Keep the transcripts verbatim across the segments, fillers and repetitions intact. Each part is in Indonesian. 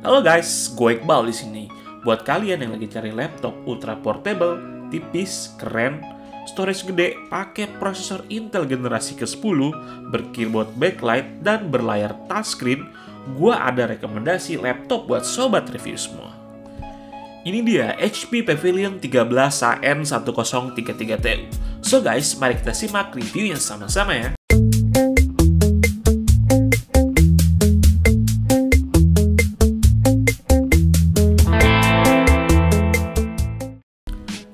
Halo guys, gue Iqbal di sini. Buat kalian yang lagi cari laptop ultra portable, tipis, keren, storage gede, pakai prosesor Intel generasi ke sepuluh, berkeyboard backlight dan berlayar touchscreen, gue ada rekomendasi laptop buat sobat review semua. Ini dia H P Pavilion tiga belas A N satu nol tiga tiga T U. So guys, mari kita simak reviewnya sama-sama ya.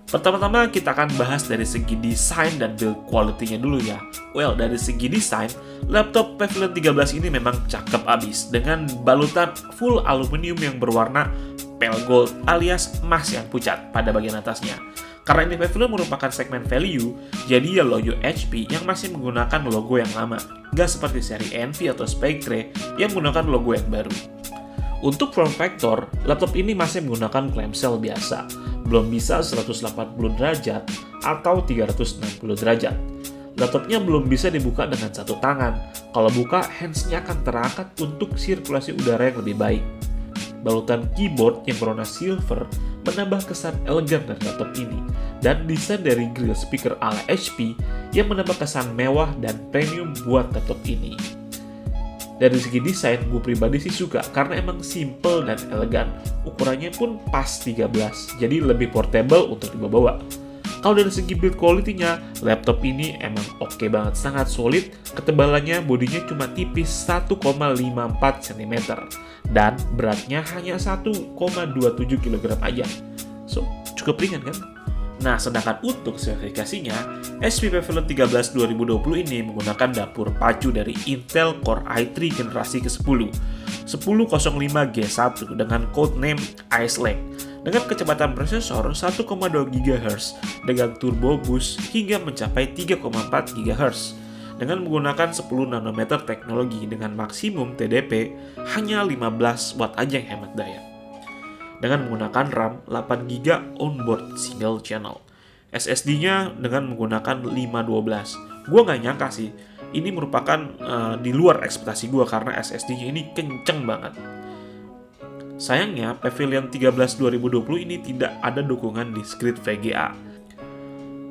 Pertama-tama kita akan bahas dari segi desain dan build quality-nya dulu ya. Well, dari segi desain, laptop Pavilion tiga belas ini memang cakep abis dengan balutan full aluminium yang berwarna pale gold alias emas yang pucat pada bagian atasnya. Karena ini Pavilion merupakan segmen value, jadi ya logo H P yang masih menggunakan logo yang lama, nggak seperti seri Envy atau Spectre yang menggunakan logo yang baru. Untuk form factor, laptop ini masih menggunakan clamshell biasa, belum bisa seratus delapan puluh derajat atau tiga ratus enam puluh derajat. Laptopnya belum bisa dibuka dengan satu tangan, kalau buka hands-nya akan terangkat untuk sirkulasi udara yang lebih baik. Balutan keyboard yang berwarna silver menambah kesan elegan dari laptop ini, dan desain dari grill speaker ala H P yang menambah kesan mewah dan premium buat laptop ini. Dari segi desain, gue pribadi sih suka karena emang simple dan elegan. Ukurannya pun pas tiga belas, jadi lebih portable untuk dibawa-bawa. Kalau dari segi build quality-nya, laptop ini emang oke okay banget, sangat solid. Ketebalannya bodinya cuma tipis satu koma lima empat sentimeter dan beratnya hanya satu koma dua tujuh kilogram aja. So, cukup ringan kan? Nah, sedangkan untuk spesifikasinya, H P Pavilion tiga belas dua ribu dua puluh ini menggunakan dapur pacu dari Intel Core i tiga generasi ke sepuluh sepuluh nol lima G satu dengan codename Ice Lake dengan kecepatan prosesor satu koma dua gigahertz dengan turbo boost hingga mencapai tiga koma empat gigahertz dengan menggunakan sepuluh nanometer teknologi dengan maksimum T D P hanya lima belas watt aja yang hemat daya dengan menggunakan RAM delapan giga B onboard single channel. S S D-nya dengan menggunakan lima dua belas. Gue nggak nyangka sih, ini merupakan uh, di luar ekspektasi gue karena S S D-nya ini kenceng banget. Sayangnya, Pavilion tiga belas dua ribu dua puluh ini tidak ada dukungan discrete V G A.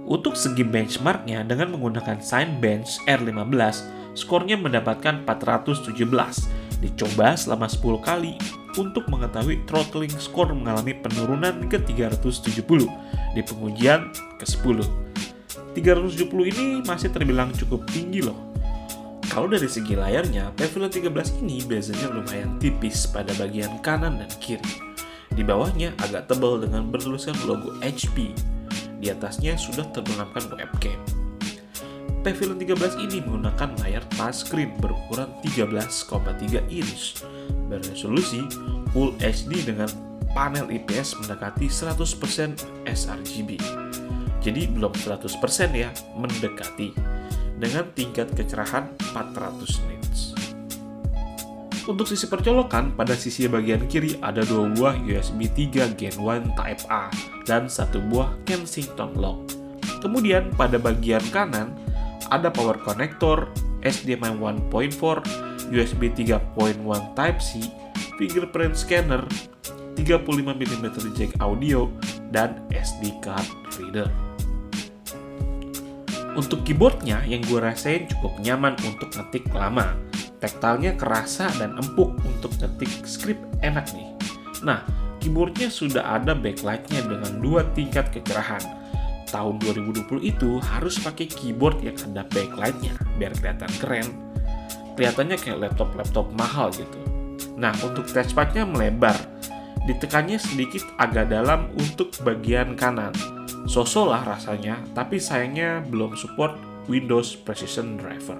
Untuk segi benchmarknya, dengan menggunakan Cinebench R lima belas, skornya mendapatkan empat ratus tujuh belas. Dicoba selama sepuluh kali untuk mengetahui throttling skor mengalami penurunan ke tiga ratus tujuh puluh di pengujian ke sepuluh. tiga ratus tujuh puluh ini masih terbilang cukup tinggi loh. Kalau dari segi layarnya, Pavilion tiga belas ini biasanya lumayan tipis pada bagian kanan dan kiri. Di bawahnya agak tebal dengan bertuliskan logo H P. Di atasnya sudah terbenamkan webcam. Pavilion tiga belas ini menggunakan layar touchscreen berukuran tiga belas koma tiga inch beresolusi Full H D dengan panel I P S mendekati seratus persen sRGB. Jadi belum seratus persen ya, mendekati dengan tingkat kecerahan empat ratus nits. Untuk sisi percolokan, pada sisi bagian kiri ada dua buah U S B tiga Gen satu Type-A dan satu buah Kensington Lock. Kemudian pada bagian kanan ada power connector, H D M I satu koma empat, U S B tiga titik satu Type-C, fingerprint scanner, tiga puluh lima milimeter jack audio, dan S D card reader. Untuk keyboardnya yang gue rasain cukup nyaman untuk ngetik lama. Taktilnya kerasa dan empuk untuk ngetik script enak nih. Nah, keyboardnya sudah ada backlight-nya dengan dua tingkat kecerahan. Tahun dua ribu dua puluh itu harus pakai keyboard yang ada backlight-nya biar kelihatan keren. Kelihatannya kayak laptop-laptop mahal gitu. Nah, untuk touchpad-nya melebar. Ditekannya sedikit agak dalam untuk bagian kanan. So-so lah rasanya, tapi sayangnya belum support Windows Precision Driver.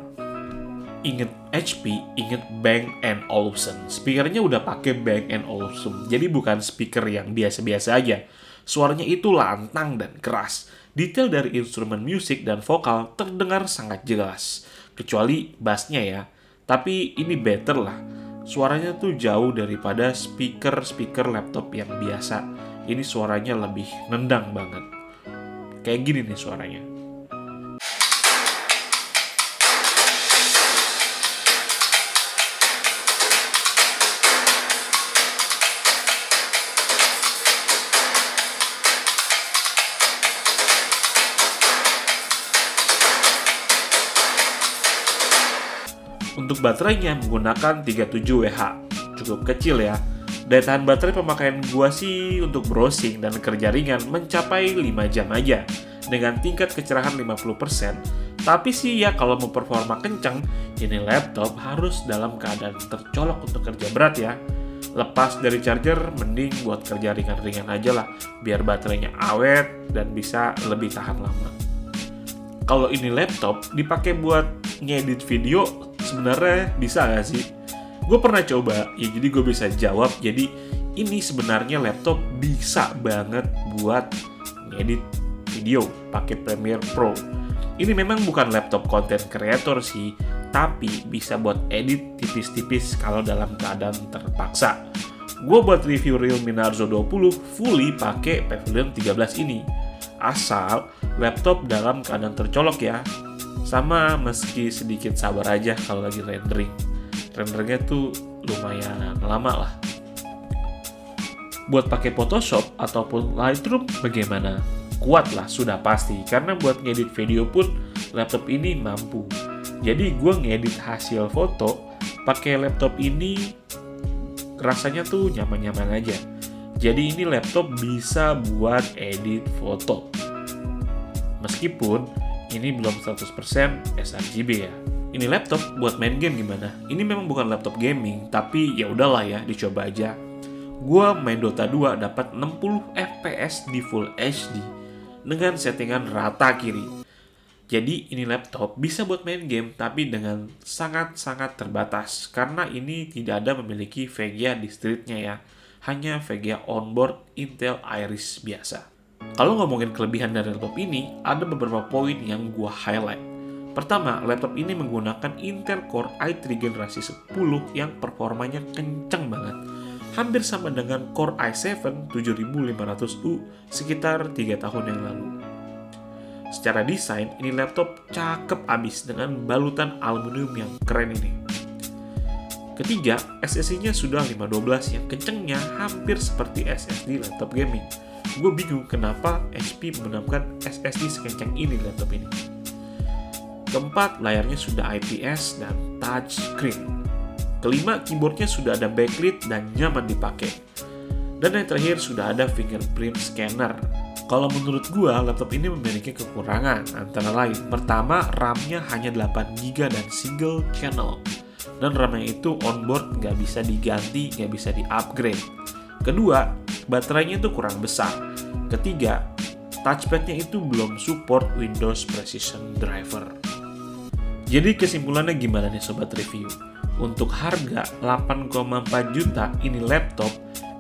Ingat H P, ingat Bang and Olufsen. Speakernya udah pakai Bang and Olufsen, jadi bukan speaker yang biasa-biasa aja. Suaranya itu lantang dan keras. Detail dari instrumen musik dan vokal terdengar sangat jelas. Kecuali bassnya ya. Tapi ini better lah. Suaranya tuh jauh daripada speaker-speaker laptop yang biasa. Ini suaranya lebih nendang banget. Kayak gini nih suaranya. Untuk baterainya menggunakan tiga puluh tujuh watt, cukup kecil ya. Daya tahan baterai pemakaian gua sih untuk browsing dan kerja ringan mencapai lima jam aja dengan tingkat kecerahan lima puluh persen. Tapi sih ya kalau mau performa kencang, ini laptop harus dalam keadaan tercolok untuk kerja berat ya. Lepas dari charger, mending buat kerja ringan-ringan aja lah, biar baterainya awet dan bisa lebih tahan lama. Kalau ini laptop dipakai buat ngedit video, sebenarnya bisa nggak sih? Gue pernah coba, ya jadi gue bisa jawab. Jadi ini sebenarnya laptop bisa banget buat ngedit video pakai Premiere Pro. Ini memang bukan laptop content creator sih, tapi bisa buat edit tipis-tipis kalau dalam keadaan terpaksa. Gue buat review Realme Narzo dua puluh fully pakai Pavilion tiga belas ini. Asal laptop dalam keadaan tercolok ya. Sama meski sedikit sabar aja kalau lagi rendering. Rendernya tuh lumayan lama lah. Buat pakai Photoshop ataupun Lightroom bagaimana? Kuat lah sudah pasti, karena buat ngedit video pun laptop ini mampu. Jadi gue ngedit hasil foto pakai laptop ini rasanya tuh nyaman-nyaman aja. Jadi ini laptop bisa buat edit foto. Meskipun ini belum seratus persen sRGB ya. Ini laptop buat main game gimana? Ini memang bukan laptop gaming, tapi ya udahlah ya, dicoba aja. Gue main Dota dua dapat enam puluh F P S di Full H D dengan settingan rata kiri. Jadi ini laptop bisa buat main game, tapi dengan sangat-sangat terbatas. Karena ini tidak ada memiliki V G A di streetnya ya. Hanya V G A onboard Intel Iris biasa. Kalau ngomongin kelebihan dari laptop ini, ada beberapa poin yang gua highlight. Pertama, laptop ini menggunakan Intel Core i tiga generasi sepuluh yang performanya kenceng banget. Hampir sama dengan Core i tujuh tujuh lima nol nol U sekitar tiga tahun yang lalu. Secara desain, ini laptop cakep abis dengan balutan aluminium yang keren ini. Ketiga, S S D-nya sudah lima dua belas yang kencengnya hampir seperti S S D laptop gaming. Gue bingung kenapa H P menambahkan S S D sekenceng ini laptop ini. Keempat, layarnya sudah I P S dan touch screen. Kelima, keyboardnya sudah ada backlit dan nyaman dipakai. Dan yang terakhir, sudah ada fingerprint scanner. Kalau menurut gua, laptop ini memiliki kekurangan, antara lain. Pertama, RAM-nya hanya delapan giga dan single channel. Dan RAM-nya itu onboard, nggak bisa diganti, nggak bisa di-upgrade. Kedua, baterainya itu kurang besar. Ketiga, touchpad-nya itu belum support Windows Precision Driver. Jadi kesimpulannya gimana nih sobat review? Untuk harga delapan koma empat juta, ini laptop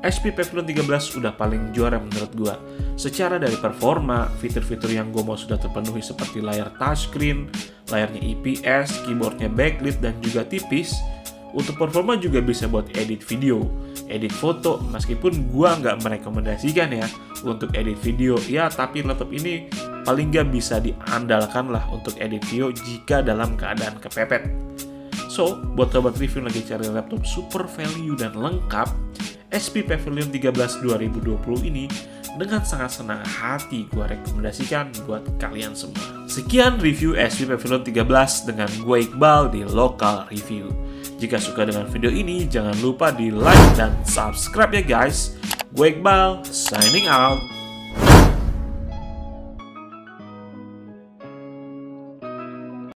H P Pavilion tiga belas udah paling juara menurut gua. Secara dari performa, fitur-fitur yang gua mau sudah terpenuhi seperti layar touchscreen, layarnya I P S, keyboardnya backlit dan juga tipis. Untuk performa juga bisa buat edit video, edit foto, meskipun gua nggak merekomendasikan ya untuk edit video. Ya tapi laptop ini paling nggak bisa diandalkan lah untuk edit video jika dalam keadaan kepepet. So, buat sobat review lagi cari laptop super value dan lengkap, H P Pavilion tiga belas dua ribu dua puluh ini dengan sangat senang hati gue rekomendasikan buat kalian semua. Sekian review H P Pavilion tiga belas dengan gue Iqbal di Lokal Review. Jika suka dengan video ini, jangan lupa di like dan subscribe ya guys. Gue Iqbal, signing out.